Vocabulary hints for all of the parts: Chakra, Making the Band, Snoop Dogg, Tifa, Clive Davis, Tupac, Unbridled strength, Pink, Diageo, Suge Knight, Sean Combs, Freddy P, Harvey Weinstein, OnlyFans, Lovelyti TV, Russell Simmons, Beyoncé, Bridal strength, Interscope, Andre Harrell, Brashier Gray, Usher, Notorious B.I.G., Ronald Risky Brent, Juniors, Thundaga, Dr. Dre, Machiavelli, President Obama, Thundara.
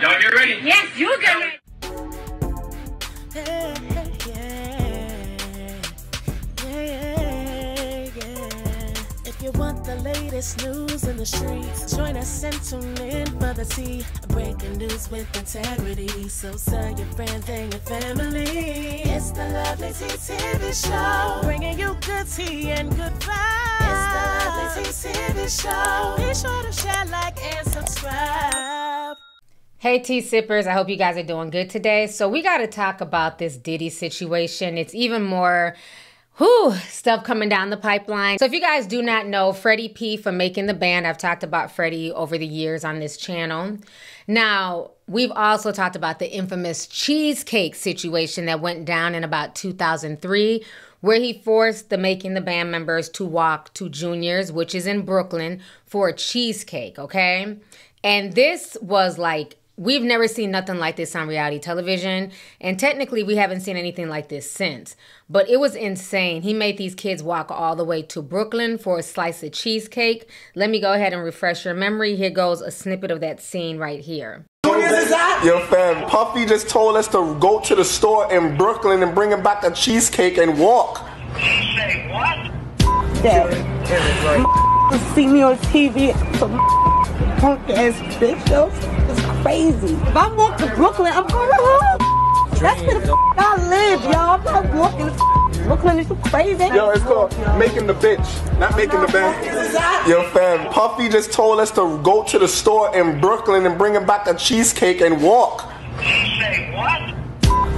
Y'all get ready? Yes, you get ready. If you want the latest news in the streets, join us and tune in for the tea. Breaking news with integrity. So tell your friends and your family. It's the Lovelyti TV show, bringing you good tea and good vibes. It's the Lovelyti TV show. Be sure to share, like, and subscribe. Hey tea sippers, I hope you guys are doing good today. So we got to talk about this Diddy situation. It's even more stuff coming down the pipeline. So if you guys do not know, Freddy P from Making the Band, I've talked about Freddy over the years on this channel. Now, we've also talked about the infamous cheesecake situation that went down in about 2003, where he forced the Making the Band members to walk to Juniors, which is in Brooklyn, for a cheesecake, okay? And this was like, we've never seen nothing like this on reality television, and technically we haven't seen anything like this since. But it was insane. He made these kids walk all the way to Brooklyn for a slice of cheesecake. Let me go ahead and refresh your memory. Here goes a snippet of that scene right here. Yo fam, Puffy just told us to go to the store in Brooklyn and bring him back a cheesecake and walk. Say what? Dad, see me on TV, punk ass bitch though. Crazy. If I walk to Brooklyn, I'm going to home. That's where the I live, y'all. I'm not walking to Brooklyn. It's so crazy. Yo, it's called Making the Bitch, not Making the Band. Yo, fam, Puffy just told us to go to the store in Brooklyn and bring him back a cheesecake and walk. Say what?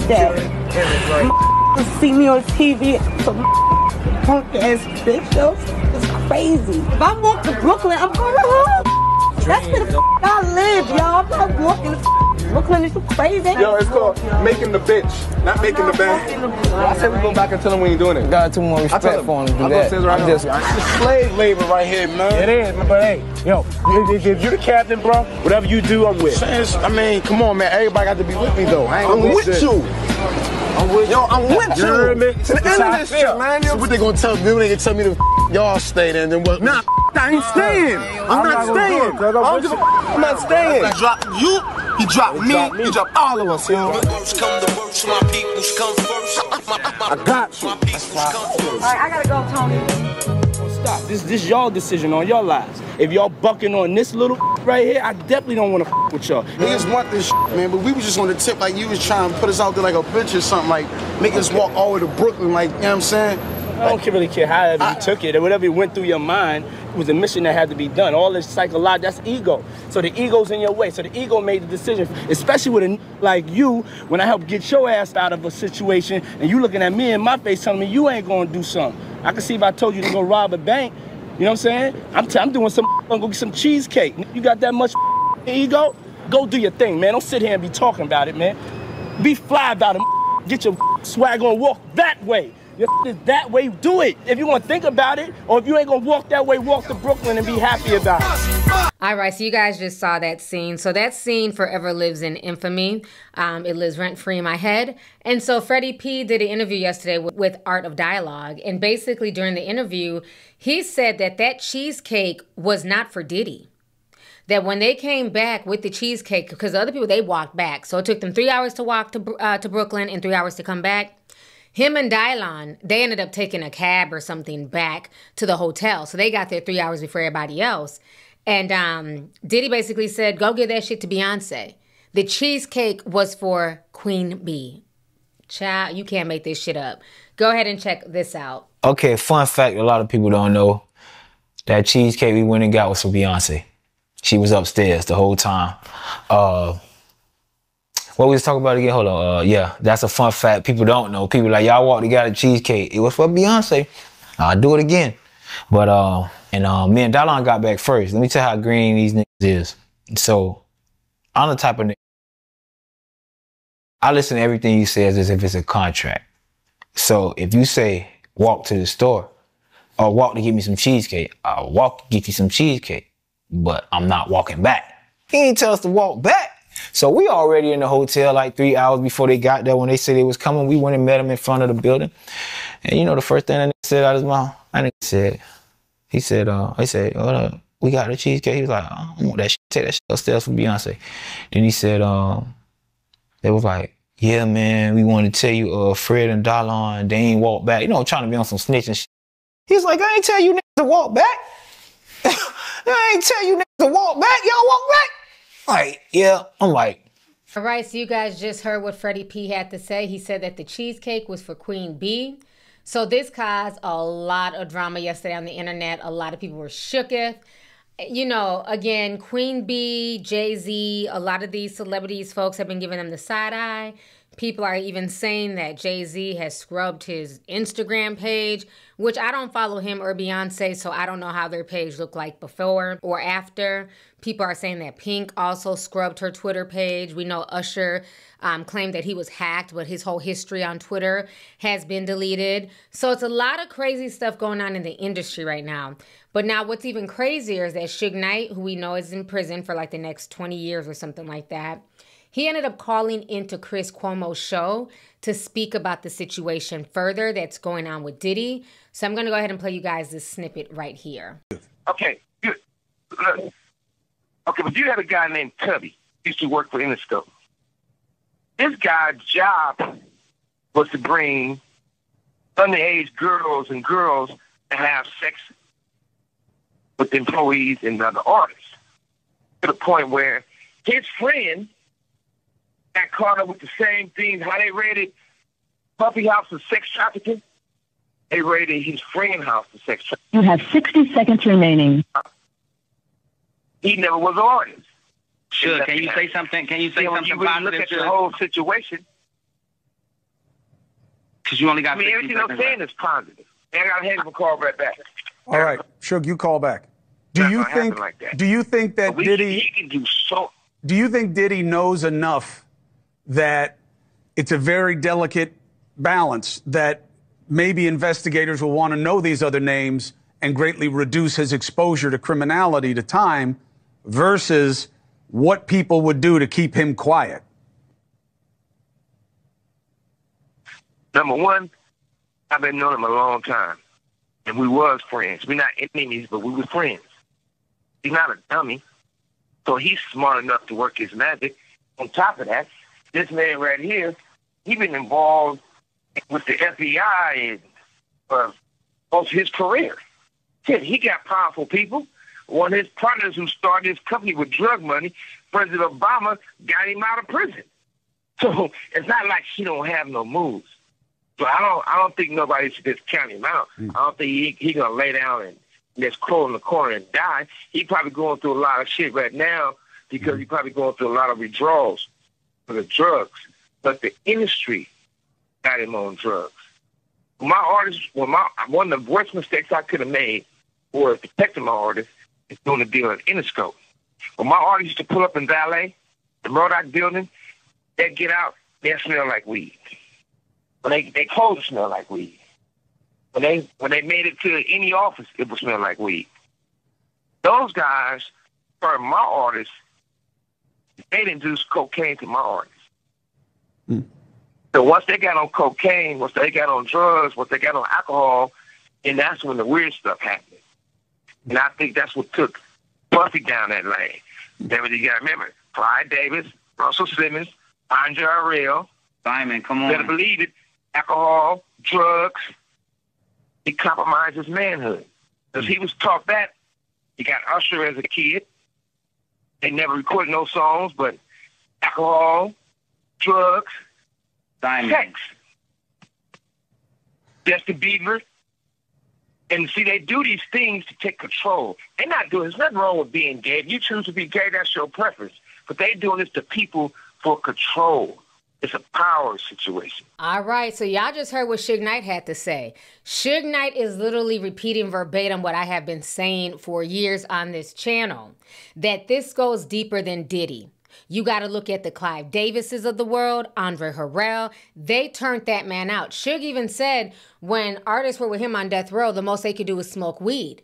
Dad, see me on TV, punk ass bitch, yo. It's crazy. If I walk to Brooklyn, I'm going to home. That's where the I live, y'all. I'm not walking to Brooklyn. It's so crazy. Yo, it's called Making the Bitch, not Making the Band. I said we go back and tell them we ain't doing it. Got too much respect for him to do that. I'm just slave labor right here, man. It is, but hey, yo, if you're the captain, bro, whatever you do, I'm with. I mean, come on, man. Everybody got to be with me, though. I'm with you. Yo, I'm with you. You know what I mean? Man, so what they gonna tell me? They gonna tell me to y'all stay there and then what? Nah, I ain't staying. I'm not staying. I'm not staying. He dropped you. He dropped me. He dropped all of us, yo. I got you. All right, I gotta go, Tony. Stop. This y'all decision on y'all lives. If y'all bucking on this little right here, I definitely don't want to with y'all. Niggas want this man, but we was just on the tip like you was trying to put us out there like a bitch or something, like make us walk all the way to Brooklyn, like, you know what I'm saying? I don't really care however you took it or whatever went through your mind. It was a mission that had to be done. All this psychology, that's ego. So the ego's in your way. So the ego made the decision, especially with a like you, when I help get your ass out of a situation and you looking at me in my face telling me you ain't gonna do something. I can see if I told you to go rob a bank, you know what I'm saying? I'm doing some, I'm gonna go get some cheesecake. You got that much ego? Go do your thing, man. Don't sit here and be talking about it, man. Be fly about it. Get your swag on, walk that way. Your that way, do it. If you want to think about it, or if you ain't going to walk that way, walk to Brooklyn and be happy about it. All right, so you guys just saw that scene. So that scene forever lives in infamy. It lives rent-free in my head. And so Freddy P did an interview yesterday with Art of Dialogue. And basically during the interview, he said that that cheesecake was not for Diddy. That when they came back with the cheesecake, because the other people, they walked back. So it took them 3 hours to walk to Brooklyn and 3 hours to come back. Him and Dylon, they ended up taking a cab or something back to the hotel. So they got there 3 hours before everybody else. And Diddy basically said, go give that shit to Beyonce. The cheesecake was for Queen B. Child, you can't make this shit up. Go ahead and check this out. Okay, fun fact a lot of people don't know. That cheesecake we went and got was for Beyonce. She was upstairs the whole time. What we was talking about again? Hold on. Yeah, that's a fun fact people don't know. People like, y'all walked and got a cheesecake. It was for Beyonce. I'll do it again. But, me and Dylon got back first. Let me tell you how green these niggas is. So, I'm the type of nigga. I listen to everything you say as if it's a contract. So, if you say, walk to the store, or walk to get me some cheesecake, I'll walk to get you some cheesecake. But I'm not walking back. He ain't tell us to walk back. So we already in the hotel like 3 hours before they got there. When they said they was coming, we went and met them in front of the building. And you know the first thing that nigga said out of his mouth? He said, we got the cheesecake. He was like, I don't want that shit. Take that shit upstairs for Beyonce. Then he said, they was like, yeah, man, we want to tell you, Fred and Dallon, they ain't walk back. You know, trying to be on some snitching shit. He's like, I ain't tell you niggas to walk back. I ain't tell you niggas to walk back. Y'all walk back. Like, yeah. I'm like. All right, so you guys just heard what Freddie P had to say. He said that the cheesecake was for Queen B. So this caused a lot of drama yesterday on the internet. A lot of people were shooketh. You know, again, Queen B, Jay-Z, a lot of these celebrities, folks have been giving them the side eye. People are even saying that Jay-Z has scrubbed his Instagram page, which I don't follow him or Beyonce, so I don't know how their page looked like before or after. People are saying that Pink also scrubbed her Twitter page. We know Usher claimed that he was hacked, but his whole history on Twitter has been deleted. So it's a lot of crazy stuff going on in the industry right now. But now what's even crazier is that Suge Knight, who we know is in prison for like the next 20 years or something like that, he ended up calling into Chris Cuomo's show to speak about the situation further that's going on with Diddy. So I'm going to go ahead and play you guys this snippet right here. Okay, good. Okay, but you had a guy named Tubby. He used to work for Interscope. This guy's job was to bring underage girls and girls to have sex with employees and other artists, to the point where his friend got caught up with the same thing. How they raided Puppy House for sex trafficking, they raided his friend's house for sex trafficking. You have 60 seconds remaining. He never was an artist. Sure, can you say something? Can you say something positive? Look at the whole situation. Because you only got. I mean, everything I'm saying is positive. And I got a head of a call right back. All right, Suge, you call back. Do you think? Do you think that Diddy? He can do so. Do you think Diddy knows enough that it's a very delicate balance, that maybe investigators will want to know these other names and greatly reduce his exposure to criminality to time versus what people would do to keep him quiet? Number one, I've been knowing him a long time, and we was friends. We're not enemies, but we were friends. He's not a dummy, so he's smart enough to work his magic. On top of that, this man right here, he's been involved with the FBI and most of his career. He got powerful people. One of his partners who started his company with drug money, President Obama, got him out of prison. So it's not like he don't have no moves. So I don't think nobody should just count him out. I don't think he gonna lay down and just curl in the corner and die. He probably going through a lot of shit right now because he probably going through a lot of withdrawals for the drugs. But the industry got him on drugs. One of the worst mistakes I could have made was protecting my artist is doing a deal at Interscope. When my artist used to pull up in Valet, the Murdoch building, they'd get out, they'd smell like weed. When they clothes smell like weed. When they made it to any office, it would smell like weed. Those guys from my artist, they induced cocaine to my artist. So once they got on cocaine, once they got on drugs, once they got on alcohol, and that's when the weird stuff happened. And I think that's what took Buffy down that lane. Remember, you got to remember, Clive Davis, Russell Simmons, Andre Harrell. Simon, come on. Better believe it. Alcohol, drugs. He compromised his manhood. Because he was taught that. He got Usher as a kid. They never recorded no songs, but alcohol, drugs, Diamond. Sex. Justin Bieber. And see, they do these things to take control. They're not doing, there's nothing wrong with being gay. If you choose to be gay, that's your preference. But they're doing this to people for control. It's a power situation. All right, so y'all just heard what Suge Knight had to say. Suge Knight is literally repeating verbatim what I have been saying for years on this channel, that this goes deeper than Diddy. You got to look at the Clive Davises of the world, Andre Harrell. They turned that man out. Suge even said when artists were with him on death row, the most they could do was smoke weed.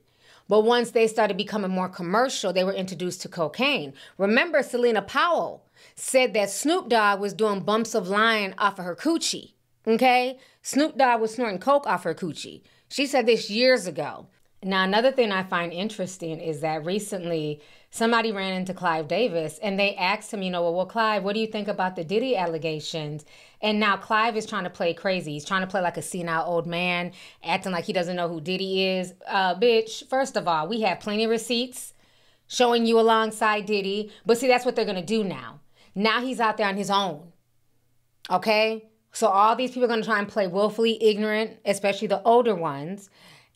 But once they started becoming more commercial, they were introduced to cocaine. Remember, Selena Powell said that Snoop Dogg was doing bumps of line off of her coochie, okay? Snoop Dogg was snorting coke off her coochie. She said this years ago. Now, another thing I find interesting is that recently somebody ran into Clive Davis and they asked him, you know, well, Clive, what do you think about the Diddy allegations? And now Clive is trying to play crazy. He's trying to play like a senile old man, acting like he doesn't know who Diddy is. Bitch, first of all, we have plenty of receipts showing you alongside Diddy. But see, that's what they're going to do now. Now he's out there on his own. Okay? So all these people are going to try and play willfully ignorant, especially the older ones.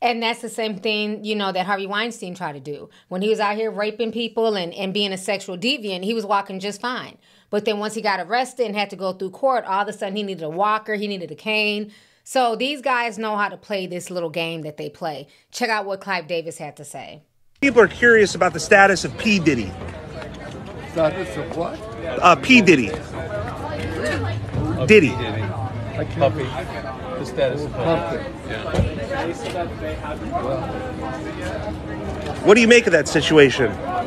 And that's the same thing, you know, that Harvey Weinstein tried to do. When he was out here raping people and being a sexual deviant, he was walking just fine. But then once he got arrested and had to go through court, all of a sudden he needed a walker, he needed a cane. So these guys know how to play this little game that they play. Check out what Clive Davis had to say. People are curious about the status of P. Diddy. Status of what? P. Diddy. Diddy. Puppy. The status of puppy. Yeah. What do you make of that situation? All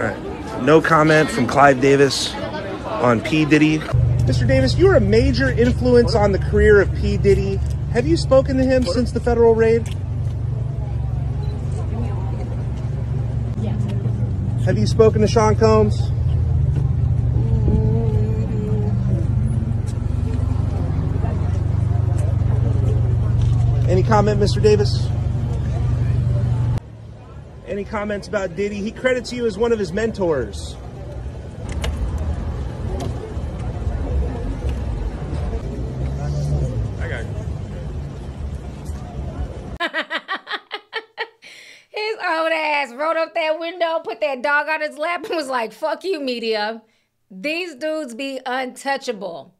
right. No comment from Clive Davis on P. Diddy. Mr. Davis, you were a major influence on the career of P. Diddy. Have you spoken to him since the federal raid? Yes. Have you spoken to Sean Combs? Any comment, Mr. Davis? Any comments about Diddy? He credits you as one of his mentors. I got you. His old ass rolled up that window, put that dog on his lap, and was like, fuck you, media. These dudes be untouchable.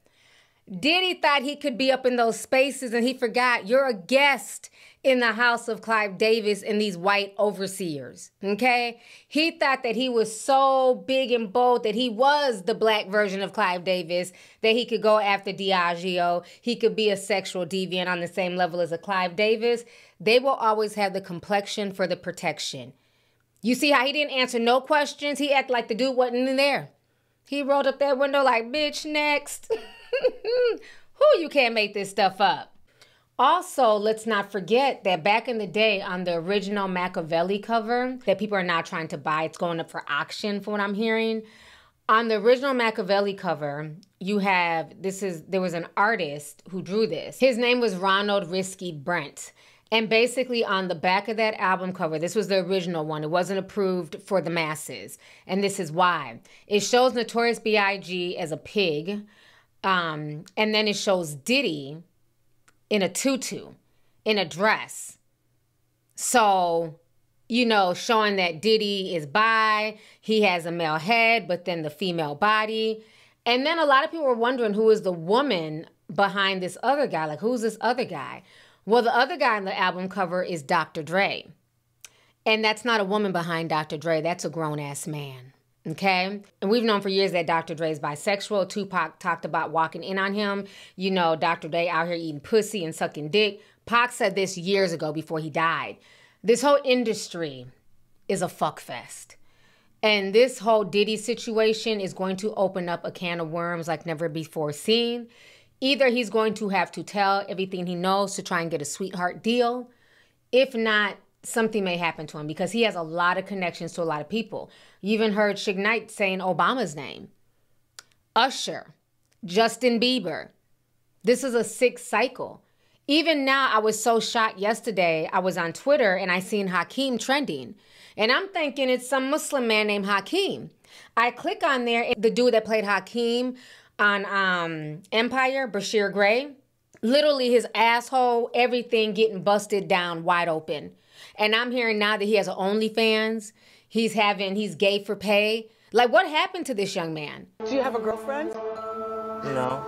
Diddy thought he could be up in those spaces and he forgot you're a guest in the house of Clive Davis and these white overseers, okay? He thought that he was so big and bold that he was the black version of Clive Davis, that he could go after Diageo, he could be a sexual deviant on the same level as a Clive Davis. They will always have the complexion for the protection. You see how he didn't answer no questions? He acted like the dude wasn't in there. He rolled up that window like, bitch, next. Who, you can't make this stuff up. Also, let's not forget that back in the day on the original Machiavelli cover that people are now trying to buy, it's going up for auction for what I'm hearing. On the original Machiavelli cover, you have, there was an artist who drew this. His name was Ronald Risky Brent. And basically on the back of that album cover, this was the original one. It wasn't approved for the masses. And this is why. It shows Notorious B.I.G. as a pig. And then it shows Diddy in a tutu, in a dress. So, you know, showing that Diddy is bi, he has a male head, but then the female body. And then a lot of people were wondering who is the woman behind this other guy. Like, who's this other guy? Well, the other guy on the album cover is Dr. Dre. And that's not a woman behind Dr. Dre. That's a grown-ass man. Okay? And we've known for years that Dr. Dre is bisexual. Tupac talked about walking in on him. You know, Dr. Dre out here eating pussy and sucking dick. Pac said this years ago before he died. This whole industry is a fuckfest. And this whole Diddy situation is going to open up a can of worms like never before seen. Either he's going to have to tell everything he knows to try and get a sweetheart deal. If not, something may happen to him because he has a lot of connections to a lot of people. You even heard Suge Knight saying Obama's name. Usher, Justin Bieber. This is a sixth cycle. Even now, I was so shocked yesterday. I was on Twitter and I seen Hakeem trending. And I'm thinking it's some Muslim man named Hakeem. I click on there and the dude that played Hakeem on Empire, Brashier Gray, literally his asshole, everything getting busted down wide open. And I'm hearing now that he has an OnlyFans. He's gay for pay. Like, what happened to this young man? Do you have a girlfriend? No.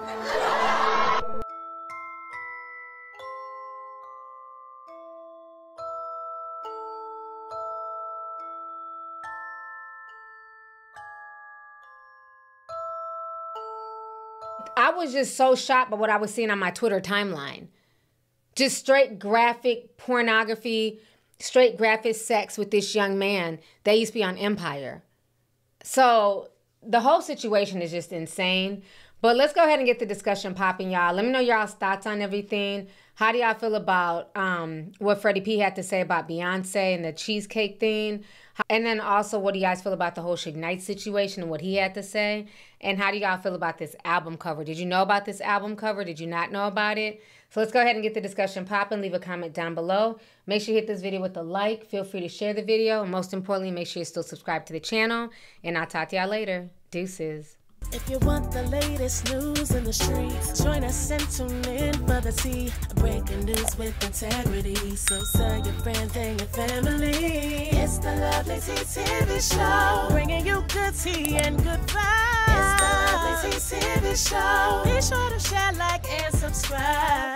I was just so shocked by what I was seeing on my Twitter timeline. Just straight graphic pornography, straight graphic sex with this young man that used to be on Empire. So the whole situation is just insane. But let's go ahead and get the discussion popping, y'all. Let me know y'all's thoughts on everything. How do y'all feel about what Freddie P had to say about Beyonce and the cheesecake thing? And then also, what do you guys feel about the whole Suge Knight situation and what he had to say? And how do y'all feel about this album cover? Did you know about this album cover? Did you not know about it? So let's go ahead and get the discussion popping. Leave a comment down below. Make sure you hit this video with a like. Feel free to share the video. And most importantly, make sure you're still subscribed to the channel. And I'll talk to y'all later. Deuces. If you want the latest news in the streets, join us and tune in for the tea. Breaking news with integrity. So tell your friends and your family. It's the Lovelyti TV show, bringing you good tea and good vibes. It's the Lovelyti TV show. Be sure to share, like, and subscribe.